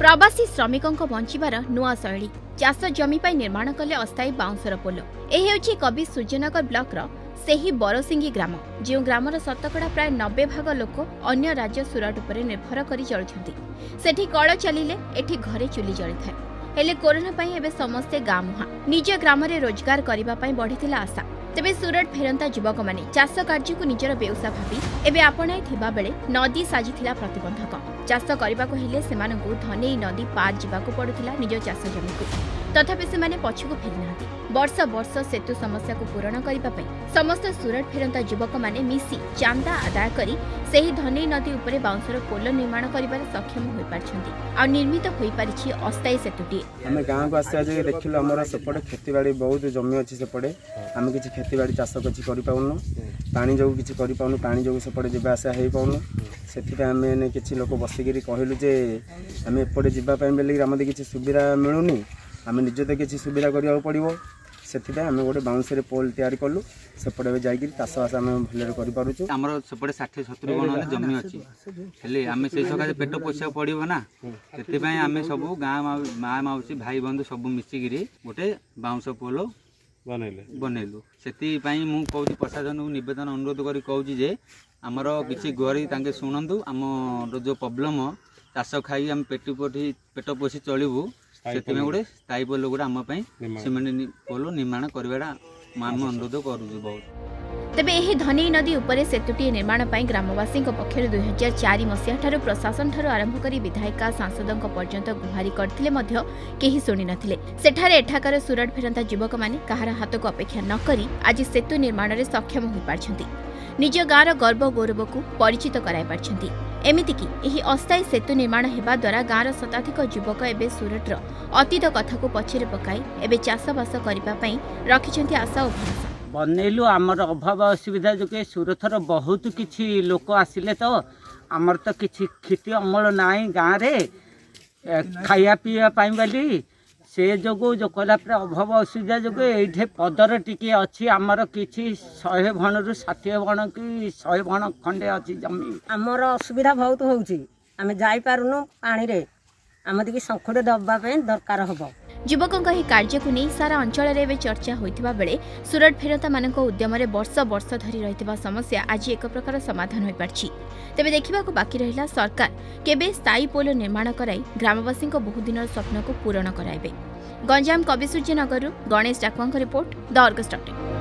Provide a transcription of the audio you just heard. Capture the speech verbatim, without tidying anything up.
प्रवासी श्रमिकों बंचार नुआ शैली चाष जमी निर्माण कले अस्थायी बाउंसर पोल। यह होंगे कवि सूर्यनगर ब्लक्र से ही बरसिंगी ग्राम, जो ग्रामर शतकड़ा प्राय नब्बे भाग लोक अन्य राज्य सुराट उपरे निर्भर कर चलुंट। कल चलिले एठी घरे चुली जली थाए। हेले कोरोना पाई एबे समस्ते गाँ मुहां निज ग्राम रोजगार करबा पाई बढ़िथिला आशा। तेबे सूरत फेरंता युवक माने चाष कार्य को निजर बेउसा भाबी एबे अपनाई थिबा बेले नदी साजिथिला प्रतिबंधक। चाष करबा को हेले सेमानकु धनेई नदी पार जिबाकु पड़ुथिला निज चाष जमी को। तथापि सेमाने पछुकु फेरि नाहति। वर्ष वर्ष सेतु समस्या को पूरण करबा पाई समस्त सूरत फेरंता युवक माने मिसी चांदा आदाय करी सेही धनेई नदी उपरे बाउंसर पोल निर्माण करिबार सक्षम होई पारछंती। आ निर्मित होई पारिछि अस्थायी सेतुटी। हमें गाँव को आस्ते जे देखिलो हमर सपडे खेतीबाड़ी बहुत जमी अछि। सपडे हम किछि खेतीबाड़ी चाष किछि करि पाउनु, पानी जो किछि करि पाउनु, पानी जो सपडे जेबा आसे हेई पाउनु। सेतिबे हमें ने किछि लोक बसिगिरी कहिलु जे हमें एपडे जेबा पाई बेले ग्राम दे किछि सुविधा मिलुनी, हमें निज तो किछि सुविधा करियो पड़िवो। सेतिबे हमें गोटे बाउंसर पोल तैयार कलु। सेपटे जाइए चाषवास आम भले करूँ। आम सेपटे षाठी सतुरी गुण जमी अच्छी हेल्ले आम से सकाशे पेट पोषा पड़ो ना। से आम सब गाँ माँ माउसी भाई बंधु सब मिसिक गोटे बाउंस पोल बनैलु बनैलु। से मुझे प्रशासन को निवेदन अनुरोध कर कहूँ जे आमर किसी गरी तांके शुणु। आम जो प्रोब्लेम चाष खाई आम पेट पोटी पेट पोषी चलूँ। से गोटे स्थायी पोल गोटे आम सीमेंट पोल निर्माण करवाटा अनुरोध करूँ बहुत। तेबे यही धनेई नदी उपरे सेतुटी निर्माण पाई ग्रामवासी पक्षर दुई हजार चार मसीहा प्रशासन ठार आरंभ कर विधायिका सांसदों पर्यंत गुहारि करथिले शुणी नथिले। सेठारे एठाकार सूरट फेरंता युवक माने कहार हाथ को अपेक्षा नकरी आज सेतु निर्माण में सक्षम हो पारछंती। निज गाँवर गर्व गौरव को परिचित कराई पारछंती। एमितिकी यही अस्थायी सेतु निर्माण होगा द्वारा गाँवर शताधिक युवक एवं सूरटर अतीत कथा को पछरे पकाई एवं चाषबास करने रखिंट आशा और भरोसा। बनैलु आमर अभाव असुविधा जो सूरथर बहुत किसी लोक आसिले तो आमर तो किसी खेती अमल ना गाँवे खाया पीवाई बोली से जो जो कहला अभाव असुविधा जो ये पदर टी अच्छी आमर किसी शहे भण रु षाठी भण कि शहे भण खंडे अच्छी जमी। आमर असुविधा बहुत होमें जापारूनु पाने आम देखिए शंखुटे दबापी दरकार हम। युवकों यह कार्य को नहीं सारा अंचल में चर्चा होता बेले सूरट फेरंता मानक उद्यम में वर्ष वर्ष धरी रही समस्या आज एक प्रकार समाधान हो पारछि। तेबे देखा बाकी रहा सरकार केबे स्थायी पोल निर्माण कराई ग्रामवासी बहुत दिन स्वप्न को पूरण कराइबे। Ganjam Kabisuryanagar Ganesh Dakua report the Argus dot in.